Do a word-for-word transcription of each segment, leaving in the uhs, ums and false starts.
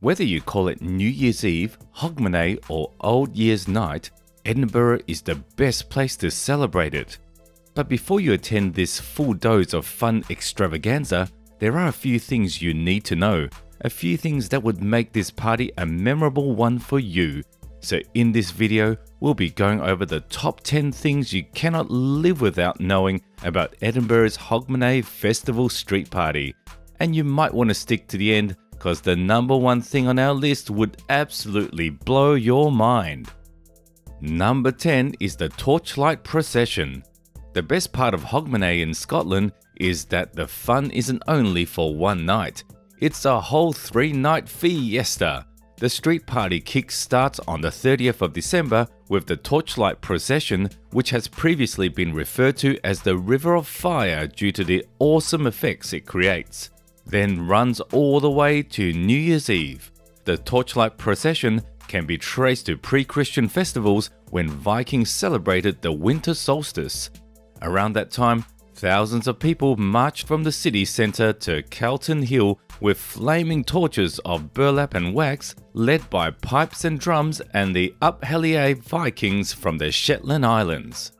Whether you call it New Year's Eve, Hogmanay or Old Year's Night, Edinburgh is the best place to celebrate it. But before you attend this full dose of fun extravaganza, there are a few things you need to know, a few things that would make this party a memorable one for you. So in this video, we'll be going over the top ten things you cannot live without knowing about Edinburgh's Hogmanay Festival Street Party. And you might want to stick to the end, because the number one thing on our list would absolutely blow your mind. Number ten is the Torchlight Procession. The best part of Hogmanay in Scotland is that the fun isn't only for one night. It's a whole three-night fiesta. The street party kick starts on the thirtieth of December with the Torchlight Procession, which has previously been referred to as the River of Fire due to the awesome effects it creates, then runs all the way to New Year's Eve. The Torchlight Procession can be traced to pre-Christian festivals when Vikings celebrated the winter solstice. Around that time, thousands of people marched from the city centre to Calton Hill with flaming torches of burlap and wax, led by pipes and drums and the Up Helly Aa Vikings from the Shetland Islands.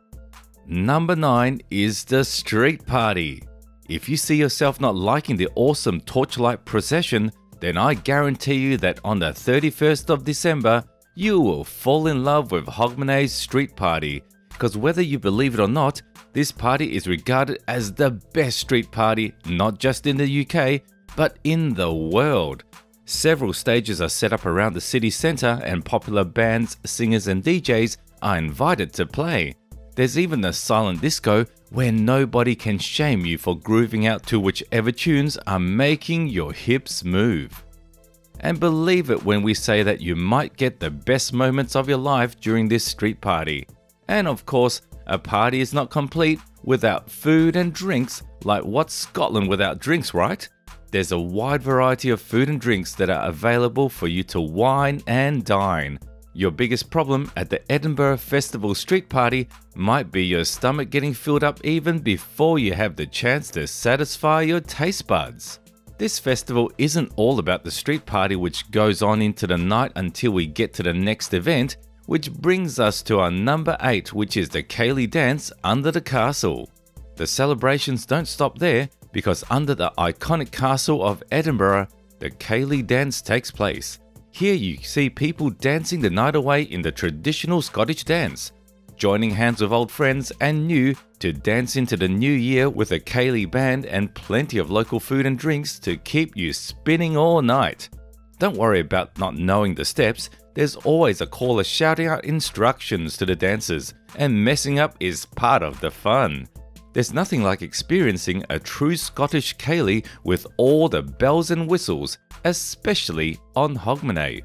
Number nine is the street party. If you see yourself not liking the awesome Torchlight Procession, then I guarantee you that on the thirty-first of December, you will fall in love with Hogmanay's street party, because whether you believe it or not, this party is regarded as the best street party not just in the U K, but in the world. Several stages are set up around the city centre and popular bands, singers and D Js are invited to play. There's even a silent disco where nobody can shame you for grooving out to whichever tunes are making your hips move. And believe it when we say that you might get the best moments of your life during this street party. And of course, a party is not complete without food and drinks, like what's Scotland without drinks, right? There's a wide variety of food and drinks that are available for you to wine and dine. Your biggest problem at the Edinburgh Festival Street Party might be your stomach getting filled up even before you have the chance to satisfy your taste buds. This festival isn't all about the street party, which goes on into the night until we get to the next event, which brings us to our number eight, which is the Ceilidh dance under the castle. The celebrations don't stop there, because under the iconic castle of Edinburgh, the Ceilidh dance takes place. Here you see people dancing the night away in the traditional Scottish dance, joining hands with old friends and new to dance into the new year with a Ceilidh band and plenty of local food and drinks to keep you spinning all night. Don't worry about not knowing the steps, there's always a caller shouting out instructions to the dancers, and messing up is part of the fun. There's nothing like experiencing a true Scottish Ceilidh with all the bells and whistles, especially on Hogmanay.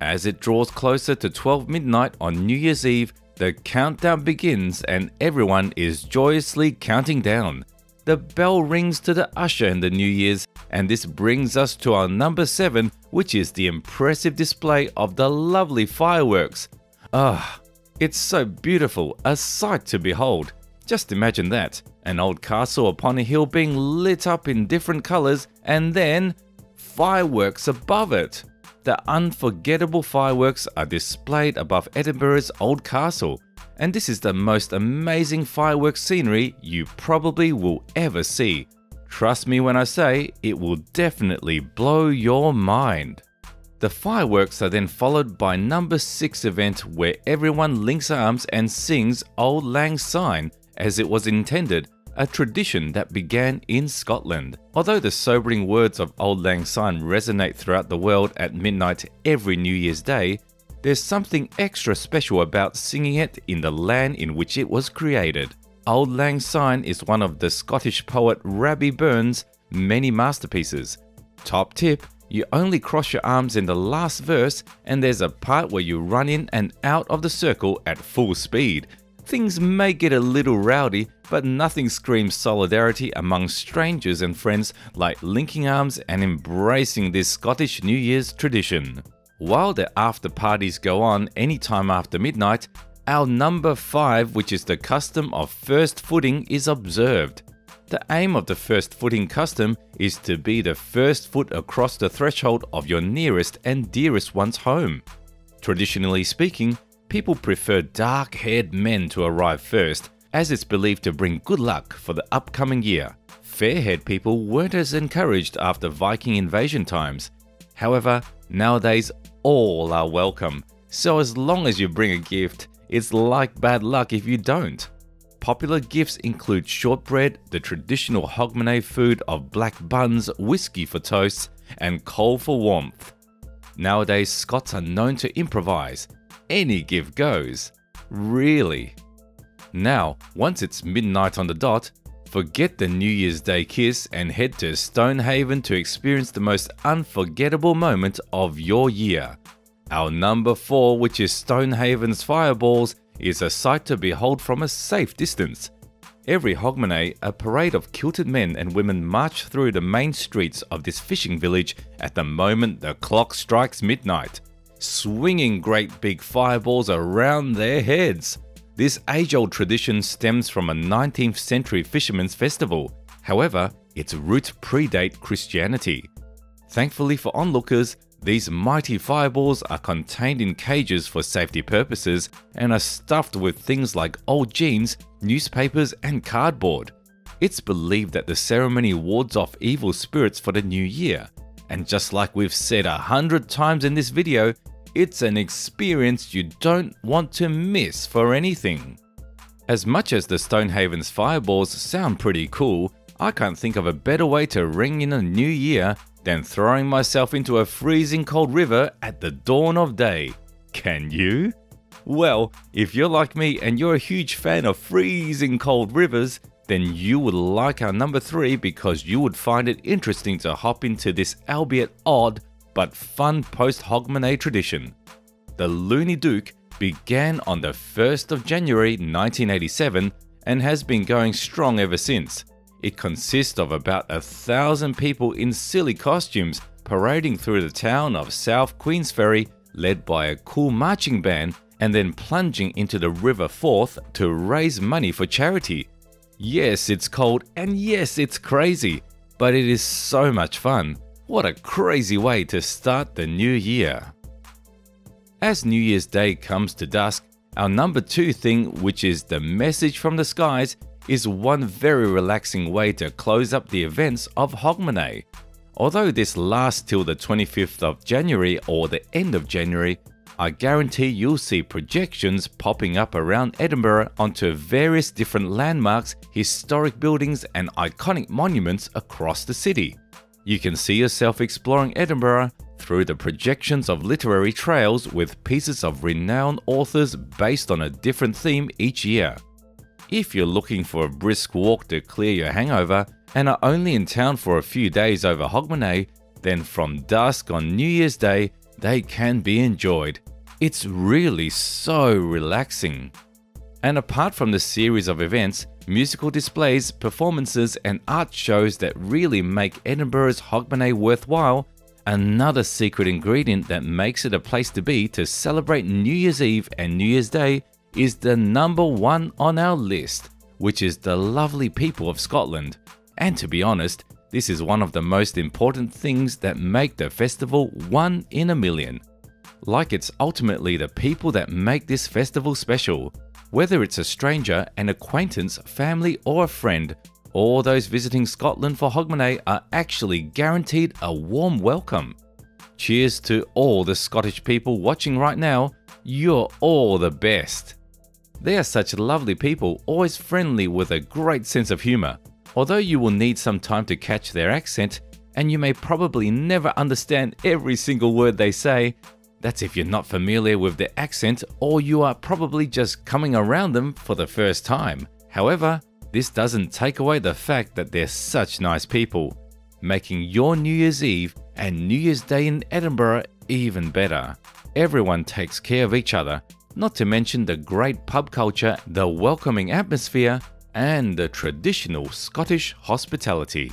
As it draws closer to twelve midnight on New Year's Eve, the countdown begins and everyone is joyously counting down. The bell rings to the usher in the New Year's, and this brings us to our number seven, which is the impressive display of the lovely fireworks. Ah, oh, it's so beautiful, a sight to behold. Just imagine that, an old castle upon a hill being lit up in different colours and then fireworks above it. The unforgettable fireworks are displayed above Edinburgh's old castle, and this is the most amazing fireworks scenery you probably will ever see. Trust me when I say it will definitely blow your mind. The fireworks are then followed by number six event where everyone links arms and sings Auld Lang Syne, as it was intended, a tradition that began in Scotland. Although the sobering words of Auld Lang Syne resonate throughout the world at midnight every New Year's Day, there's something extra special about singing it in the land in which it was created. Auld Lang Syne is one of the Scottish poet Rabbie Burns' many masterpieces. Top tip, you only cross your arms in the last verse, and there's a part where you run in and out of the circle at full speed. Things may get a little rowdy, but nothing screams solidarity among strangers and friends like linking arms and embracing this Scottish New Year's tradition. While the after parties go on anytime after midnight, our number five, which is the custom of first footing, is observed. The aim of the first footing custom is to be the first foot across the threshold of your nearest and dearest one's home. Traditionally speaking, people prefer dark-haired men to arrive first, as it's believed to bring good luck for the upcoming year. Fair-haired people weren't as encouraged after Viking invasion times. However, nowadays all are welcome, so as long as you bring a gift, it's like bad luck if you don't. Popular gifts include shortbread, the traditional Hogmanay food of black buns, whiskey for toasts, and coal for warmth. Nowadays, Scots are known to improvise. Any gift goes. Really. Now, once it's midnight on the dot, forget the New Year's Day kiss and head to Stonehaven to experience the most unforgettable moment of your year. Our number four, which is Stonehaven's fireballs, is a sight to behold from a safe distance. Every Hogmanay, a parade of kilted men and women march through the main streets of this fishing village at the moment the clock strikes midnight, swinging great big fireballs around their heads. This age-old tradition stems from a nineteenth century fisherman's festival. However, its roots predate Christianity. Thankfully for onlookers, these mighty fireballs are contained in cages for safety purposes and are stuffed with things like old jeans, newspapers and cardboard. It's believed that the ceremony wards off evil spirits for the new year. And just like we've said a hundred times in this video, it's an experience you don't want to miss for anything. As much as the Stonehaven's fireballs sound pretty cool, I can't think of a better way to ring in a new year than throwing myself into a freezing cold river at the dawn of day. Can you? Well, if you're like me and you're a huge fan of freezing cold rivers, then you would like our number three because you would find it interesting to hop into this albeit odd but fun post-Hogmanay tradition. The Loony Dook began on the first of January nineteen eighty-seven and has been going strong ever since. It consists of about a thousand people in silly costumes parading through the town of South Queensferry, led by a cool marching band, and then plunging into the River Forth to raise money for charity. Yes, it's cold and yes, it's crazy, but it is so much fun. What a crazy way to start the new year. As New Year's Day comes to dusk, our number two thing, which is the message from the skies, is one very relaxing way to close up the events of Hogmanay. Although this lasts till the twenty-fifth of January or the end of January, I guarantee you'll see projections popping up around Edinburgh onto various different landmarks, historic buildings and iconic monuments across the city. You can see yourself exploring Edinburgh through the projections of literary trails with pieces of renowned authors based on a different theme each year. If you're looking for a brisk walk to clear your hangover and are only in town for a few days over Hogmanay, then from dusk on New Year's Day, they can be enjoyed. It's really so relaxing. And apart from the series of events, musical displays, performances and art shows that really make Edinburgh's Hogmanay worthwhile, another secret ingredient that makes it a place to be to celebrate New Year's Eve and New Year's Day is the number one on our list, which is the lovely people of Scotland. And to be honest, this is one of the most important things that make the festival one in a million. Like it's ultimately the people that make this festival special. Whether it's a stranger, an acquaintance, family or a friend, all those visiting Scotland for Hogmanay are actually guaranteed a warm welcome. Cheers to all the Scottish people watching right now, you're all the best. They are such lovely people, always friendly with a great sense of humour, although you will need some time to catch their accent and you may probably never understand every single word they say. That's if you're not familiar with their accent or you are probably just coming around them for the first time. However, this doesn't take away the fact that they're such nice people, making your New Year's Eve and New Year's Day in Edinburgh even better. Everyone takes care of each other, not to mention the great pub culture, the welcoming atmosphere, and the traditional Scottish hospitality.